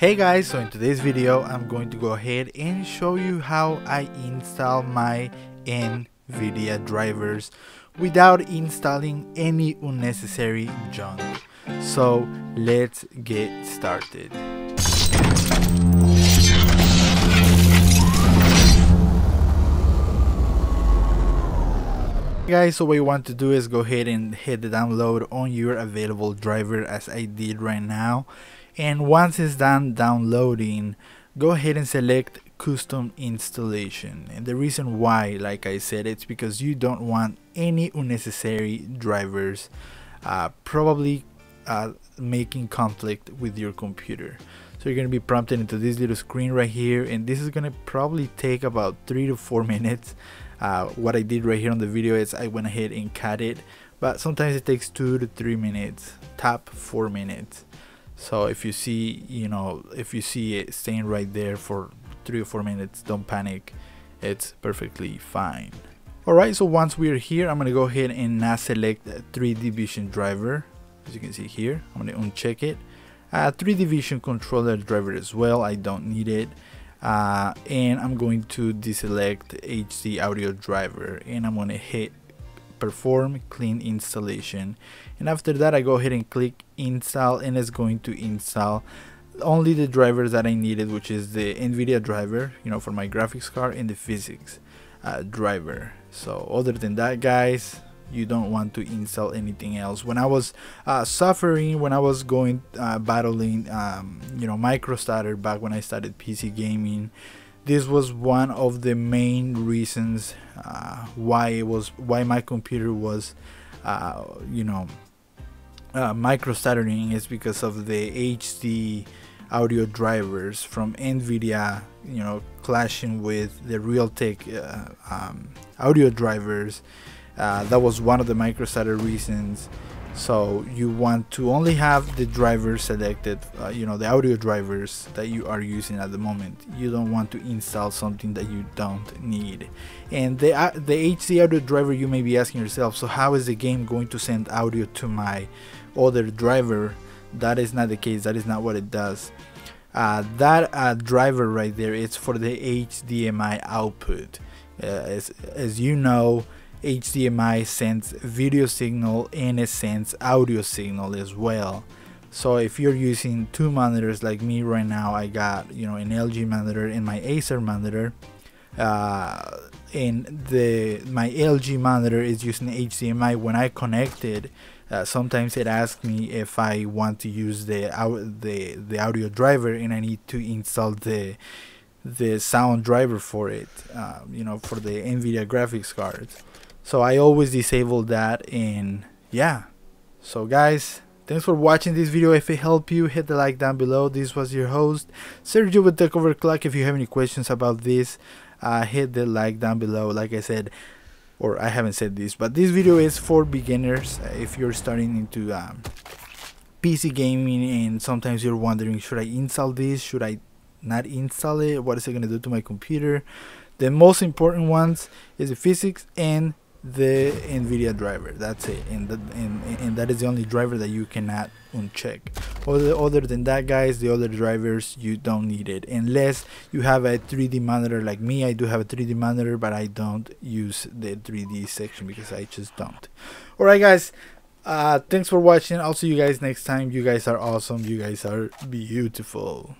Hey guys, so in today's video I'm going to go ahead and show you how I install my Nvidia drivers without installing any unnecessary junk. So let's get started. Guys, so what you want to do is go ahead and hit the download on your available driver as I did right now, and once it's done downloading, go ahead and select custom installation. And the reason why, like I said, it's because you don't want any unnecessary drivers probably making conflict with your computer. So you're going to be prompted into this little screen right here, and this is going to probably take about 3 to 4 minutes. What I did right here on the video is I went ahead and cut it, but sometimes it takes 2 to 3 minutes, top 4 minutes. So if you see, if you see it staying right there for 3 or 4 minutes, don't panic, it's perfectly fine. Alright, so once we're here, I'm gonna go ahead and now select 3D Vision driver. As you can see here, I'm gonna uncheck it. 3D Vision controller driver as well, I don't need it. And I'm going to deselect HD Audio Driver, and I'm going to hit perform clean installation, and after that I go ahead and click install, and it's going to install only the drivers that I needed, which is the Nvidia driver, for my graphics card, and the physics driver. So other than that, guys, you don't want to install anything else. When I was battling MicroStarter back when I started PC gaming, this was one of the main reasons why my computer was MicroStartering, is because of the HD audio drivers from Nvidia clashing with the Realtek audio drivers. That was one of the MicroStarter reasons. So you want to only have the drivers selected, the audio drivers that you are using at the moment. You don't want to install something that you don't need. And the HD audio driver, you may be asking yourself, so how is the game going to send audio to my other driver? That is not the case. That is not what it does. That driver right there is for the HDMI output. As you know, HDMI sends video signal and it sends audio signal as well. So if you're using two monitors like me right now, I got an LG monitor and my Acer monitor, and my LG monitor is using HDMI. when I connect it, sometimes it asks me if I want to use the audio driver, and I need to install the sound driver for it, for the Nvidia graphics cards. So I always disable that. And yeah, so guys, thanks for watching this video. If it helped you, hit the like down below. This was your host Sergio with Tech Over Clock. If you have any questions about this, hit the like down below. Like I said, or I haven't said this, but this video is for beginners. If you're starting into PC gaming and sometimes you're wondering, should I install this, should I not install it, what is it going to do to my computer? The most important ones is the physics and the Nvidia driver. That's it, and that is the only driver that you cannot uncheck. Other than that, guys, the other drivers you don't need it, unless you have a 3D monitor like me. I do have a 3D monitor, but I don't use the 3D section because I just don't. All right, guys, thanks for watching. I'll see you guys next time. You guys are awesome. You guys are beautiful.